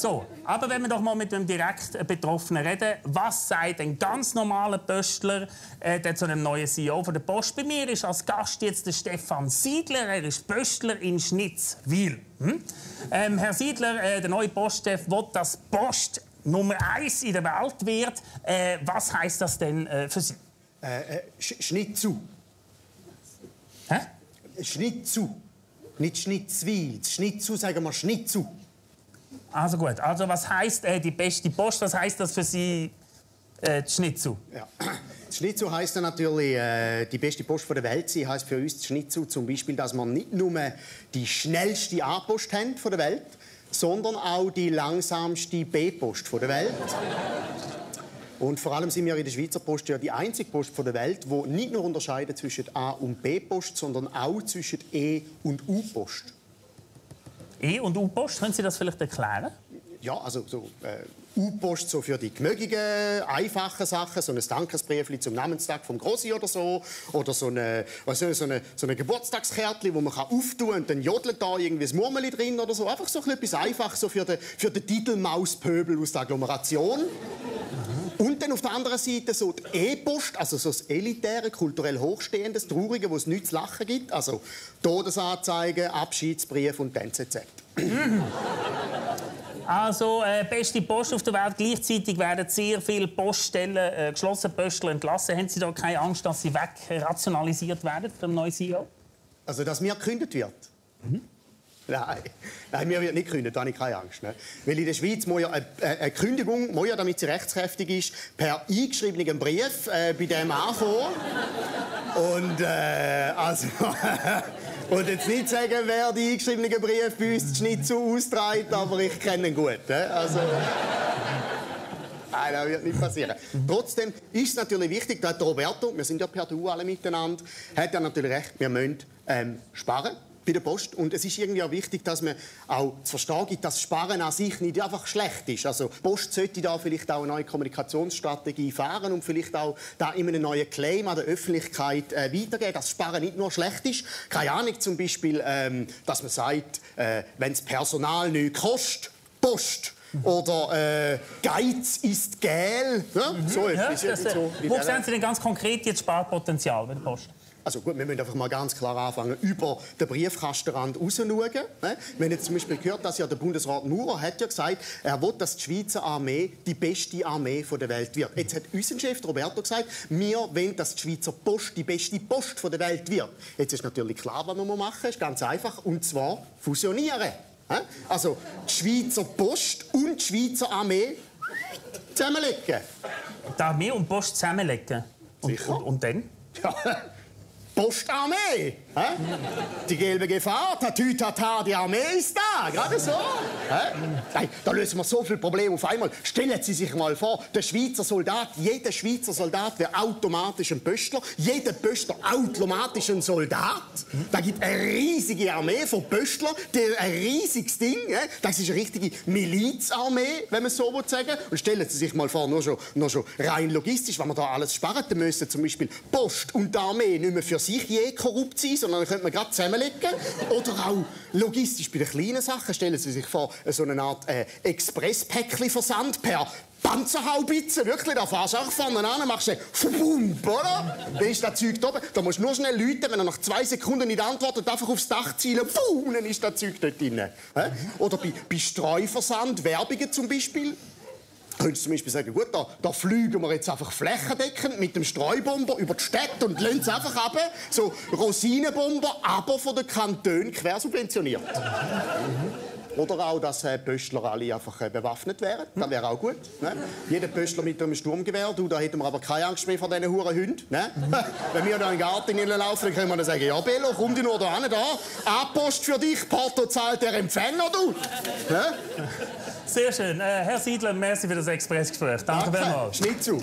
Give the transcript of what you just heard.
So, aber wenn wir doch mal mit dem direkt Betroffenen reden, was sagt ein ganz normaler Postler zu einem neuen CEO von der Post? Bei mir ist als Gast jetzt der Stefan Siedler, er ist Postler in Schnitzwil. Herr Siedler, der neue Postchef will, dass Post Nummer 1 in der Welt wird. Was heisst das denn für Sie? Schnitzu. Hä? Schnitzu. Nicht Schnitzwil. Schnitzu, sagen wir Schnitzu. Also gut. Also was heisst die beste Post? Was heisst das für Sie, Schnitzu? Ja. Schnitzu heisst ja natürlich die beste Post der Welt. Sie heisst für uns Schnitzu zum Beispiel, dass man nicht nur die schnellste A-Post haben von der Welt, sondern auch die langsamste B-Post der Welt. Und vor allem sind wir in der Schweizer Post ja die einzige Post der Welt, die nicht nur unterscheidet zwischen A- und B-Post, sondern auch zwischen E- und U-Post. E- und U-Post, können Sie das vielleicht erklären? Ja, also so, U-Post so für die gemögigen, einfachen Sachen, so ein Dankesbriefli zum Namenstag vom Grossi oder so eine Geburtstagskärtchen, wo man auftun kann und dann jodelt da irgendwie das Murmeli drin oder so. Einfach so etwas Einfaches so für den Titelmauspöbel aus der Agglomeration. Und dann auf der anderen Seite so die E-Post, also so das Elitäre, kulturell Hochstehende, das Traurige, wo es nichts zu lachen gibt. Also Todesanzeigen, Abschiedsbrief und die NZZ. Also, beste Post auf der Welt. Gleichzeitig werden sehr viele Poststellen geschlossen, Postler entlassen. Haben Sie da keine Angst, dass Sie wegrationalisiert werden vom neuen CEO? Also, dass mir gekündigt wird? Mhm. Nein, mir wird nicht gekündigt, da habe ich keine Angst. Ne? Weil in der Schweiz muss ja eine Kündigung, muss ja, damit sie rechtskräftig ist, per eingeschriebenen Brief bei dem ankommen. Und, also, und jetzt nicht sagen, wer die eingeschriebenen Briefe bei uns die Schnitzu austrägt, aber ich kenne ihn gut. Ne? Also, nein, das wird nicht passieren. Trotzdem ist es natürlich wichtig, dass Roberto, wir sind ja per Du alle miteinander, hat ja natürlich recht, wir müssen sparen. Bei der Post. Und es ist irgendwie auch wichtig, dass man auch zu verstehen gibt, dass Sparen an sich nicht einfach schlecht ist. Also die Post sollte da vielleicht auch eine neue Kommunikationsstrategie fahren und vielleicht auch da immer einen neuen Claim an der Öffentlichkeit weitergeben, dass Sparen nicht nur schlecht ist. Keine Ahnung, zum Beispiel, dass man sagt, wenn das Personal nichts kostet, Post. Oder Geiz ist gel. Ja? Mhm. So etwas. Ja, wo sehen Sie denn ganz konkret jetzt Sparpotenzial bei der Post? Also gut, wir müssen einfach mal ganz klar anfangen, über den Briefkastenrand rausschauen. Wir haben jetzt zum Beispiel gehört, dass ja der Bundesrat Maurer hat ja gesagt, er will, dass die Schweizer Armee die beste Armee der Welt wird. Jetzt hat unser Chef Roberto gesagt, wir wollen, dass die Schweizer Post die beste Post der Welt wird. Jetzt ist natürlich klar, was wir machen müssen, das ist ganz einfach, und zwar fusionieren. Also die Schweizer Post und die Schweizer Armee zusammenlegen. Die Armee und Post zusammenlegen? Sicher. Und dann? Ja. Postarmee! Hä? Die gelbe Gefahr, tatütata, die Armee ist da, gerade so. Nein, da lösen wir so viele Probleme auf einmal. Stellen Sie sich mal vor, der Schweizer Soldat, jeder Schweizer Soldat wäre automatisch ein Pöstler, jeder Pöstler automatisch ein Soldat. Da gibt es eine riesige Armee von Pöstlern, ein riesiges Ding. Das ist eine richtige Milizarmee, wenn man es so sagen will. Und stellen Sie sich mal vor, nur schon rein logistisch, wenn wir da alles sparen müssen, zum Beispiel Post und die Armee nicht mehr für sich je korrupt sein, sondern dann könnte man gerade zusammenlegen. Oder auch logistisch bei den kleinen Sachen. Stellen Sie sich vor, so eine Art Express-Päckchen-Versand per Panzerhaubitze. Wirklich, da fährst du auch vorne an, machst du «Fubump», oder? Dann ist das Zeug da oben. Da musst du nur schnell läuten, wenn er nach 2 Sekunden nicht antwortet, einfach aufs Dach zielen, «Bum», dann ist das Zeug dort drin. Oder bei Streuversand, Werbungen zum Beispiel. Könntest du zum Beispiel sagen, gut, da fliegen wir jetzt einfach flächendeckend mit dem Streubomber über die Städte und lassen es einfach runter. So Rosinenbomber, aber von den Kantonen quersubventioniert. Oder auch, dass Pöstler alle einfach bewaffnet wären. Das wäre auch gut. Ne? Jeder Pöstler mit einem Sturmgewehr. Du, da hätten wir aber keine Angst mehr vor diesen Hurenhunden. Ne? Wenn wir da in den Garten hineinlaufen, dann können wir dann sagen, ja, Bello, komm dich nur da hin. A-Post für dich, Porto zahlt der Empfänger, du. Ne? Sehr schön. Herr Siedler, merci für das Expressgespräch. Danke vielmals. Schnitzu.